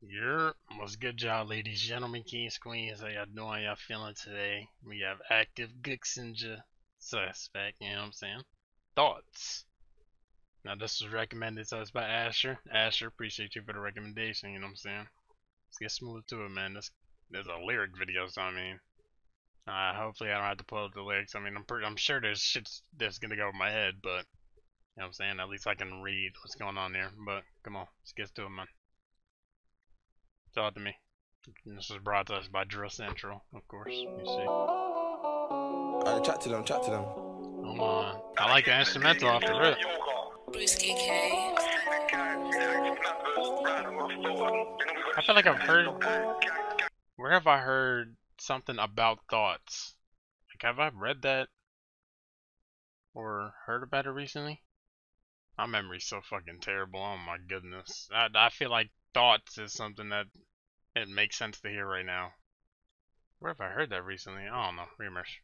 Yep, what's good, y'all, ladies, gentlemen, kings, queens? How y'all doing? Y'all feeling today? We have active Gixinger suspect, you know what I'm saying? Thoughts. Now, this was recommended to us by Asher. Asher, appreciate you for the recommendation, you know what I'm saying? Let's get smooth to it, man. There's a lyric video, so I mean, hopefully I don't have to pull up the lyrics. I mean, I'm sure there's shit that's gonna go over my head, but you know what I'm saying? At least I can read what's going on there. But come on, let's get to it, man. Talk to me. This was brought to us by Drill Central, of course. You see. Alright, chat to them, chat to them. Come on. I like the instrumental off the rip. I feel like I've heard. Where have I heard something about thoughts? Like, have I read that or heard about it recently? My memory's so fucking terrible. Oh my goodness. I feel like thoughts is something that it makes sense to hear right now. Where have I heard that recently? I don't know. Remerge.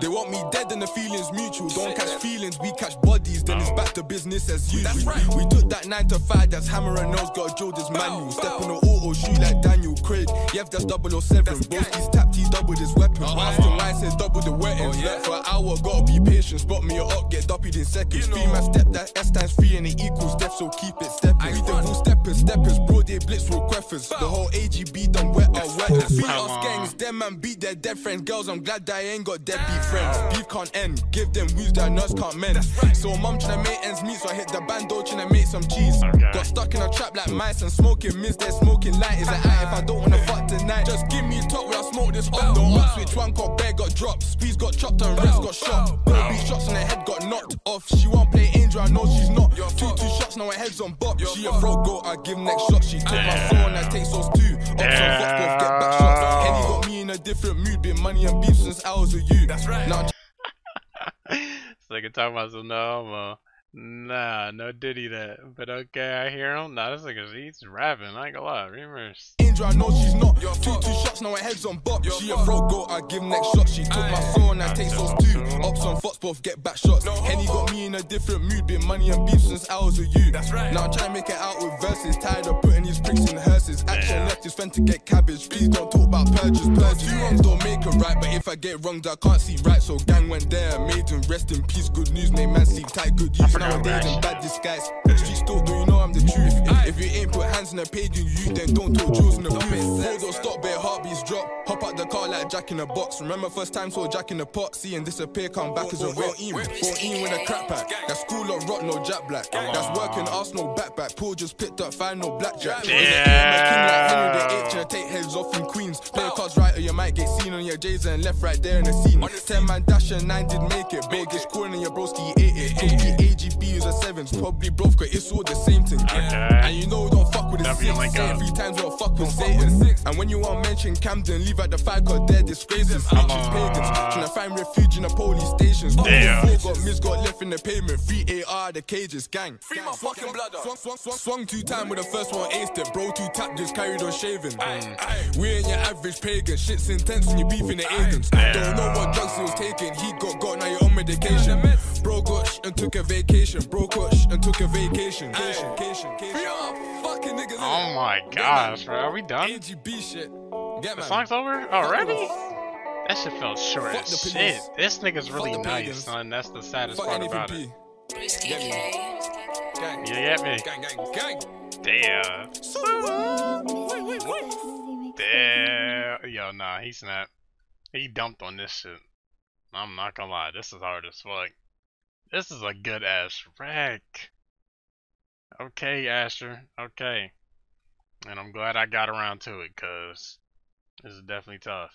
They want me dead and the feeling's mutual. Don't catch feelings, we catch bodies. Then it's back to business as usual. That's right. We took that 9 to 5. That's hammer and nails. Got a drill, this manual. Step in the auto, shoot like Daniel Craig. Yev, that's 007. Both these tapped, he's doubled his weapon. Asking why says double the weapons. Left for an hour, gotta be patient. Spot me up, get doppied in seconds. You know. Female step, that S times 3 and it equals death, so keep it stepping. We devil steppers, bro, they blitz real queffers. The whole AGB done wet or wet. Beat us gangs, them man beat their dead friends. Girls, I'm glad that I ain't got dead beef friends. Beef can't end, give them woos that nuts can't mend. Right. So mum tryna make ends meet, so I hit the bando tryna make some cheese. Okay. Got stuck in a trap like mice and smoking miss, they're smoking light. Is like, if I don't wanna fuck tonight, just give me top where I smoke this up. Don't up switch one, got bear, got dropped. Squeeze got chopped and rest got shot. Baby shots in her head got knocked off. She won't play angel, I know she's not. Two shots, now her head's on bop. She a frog goat, I give next shot. She took my phone, I take those two. Up some fuck off, get back shots. Henny got me in a different mood, been money and beef since I was with you. That's right. Now, it's like I talking about some no, nah, no diddy that. But okay, I hear him. Nah, this nigga, he's rapping. I ain't gonna lie, Reverse. Angel, I know she's not. Two shots, now her head's on bop. She a frog goat, I give next shot. She took my phone, I take those two. Up some fucks, both get back shots. Henny got me in a different mood, been money and beef since I was with you. That's right. Now I'm trying to make it out with verses. Tired of putting these pricks in hearses. Action left his friend to get cabbage. Please don't talk about purges. Two wrongs don't make a right, but if I get wronged, I can't see right. So gang went there, made him rest in peace. Good news, made man sleep tight. Good use. Nowadays in bad disguise, street still do you know I'm the truth. If you ain't put hands in a page in you, then don't talk jewels in the booth. Hold or stop, bare heartbeats drop. Hop out the car like Jack in a box. Remember first time saw Jack in the pot, seeing disappear, come back as a real eam. 14 with a crap pack. That's cool or rock, no Jack Black. That's working Arsenal backpack. Paul just picked up fine, no blackjack. Yeah. King like Henry VIII, and I take heads off in Queens. Play cards right or you might get seen on your J's and left right there in the scene. 10 man dash and 9 did make it. Biggest corner, your broski ate it. AGB is a 7's, probably broke, cause it's all the same thing. And you know don't fuck with a 6. Say it 3 times, don't fuck with Satan. And when you want mention Camden, leave at the 5 cause they're disgraces. Ancient pagans, tryna find refuge in the police stations. 4 got missed, got left in the pavement. 3 AR, the cages, gang. Free my fucking blood up. Swung 2 times with the first one, aced it. Bro, 2 taps, just carried on shaving. We ain't your average pagan. Shit's intense when you beefing the agents. Don't know what drugs he was taking. He got, now you're on medication. Bro got sh and took a vacation, bro got sh and took a vacation. Oh my gosh, bro, are we done? AGB shit. Yeah, the song's over already? That shit felt short as shit. This nigga's really nice, son. That's the saddest part about it. You get me? Damn. Damn. Yo, nah, he snapped. He dumped on this shit. I'm not gonna lie, this is hard as fuck. This is a good ass wreck. Okay, Asher. Okay. And I'm glad I got around to it, cause this is definitely tough.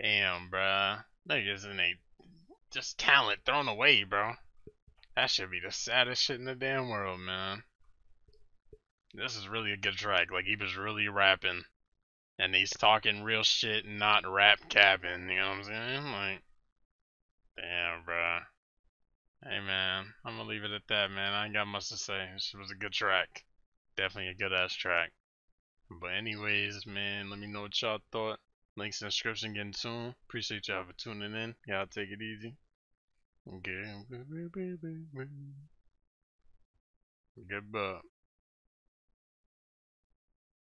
Damn, bruh. Niggas in a just talent thrown away, bro. That should be the saddest shit in the damn world, man. This is really a good track. Like, he was really rapping. And he's talking real shit, not rap capping. You know what I'm saying? Like, damn, bruh. Hey man, I'm gonna leave it at that, man. I ain't got much to say. This was a good track. Definitely a good ass track. But anyways, man, let me know what y'all thought. Links in the description again soon. Appreciate y'all for tuning in. Y'all take it easy. Okay. Goodbye.